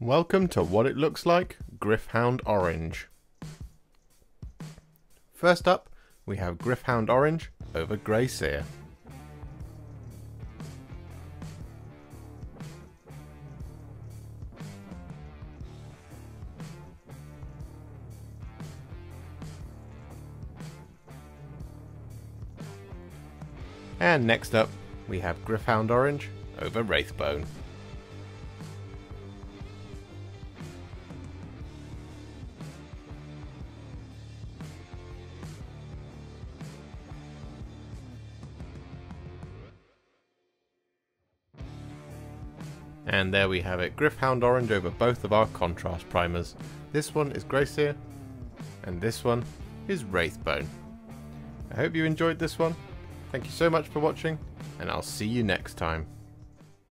Welcome to what it looks like, Gryph-hound Orange. First up, we have Gryph-hound Orange over Grey Seer. And next up, we have Gryph-hound Orange over Wraithbone. And there we have it, Gryph-hound Orange over both of our contrast primers. This one is Grey Seer, and this one is Wraithbone. I hope you enjoyed this one. Thank you so much for watching, and I'll see you next time.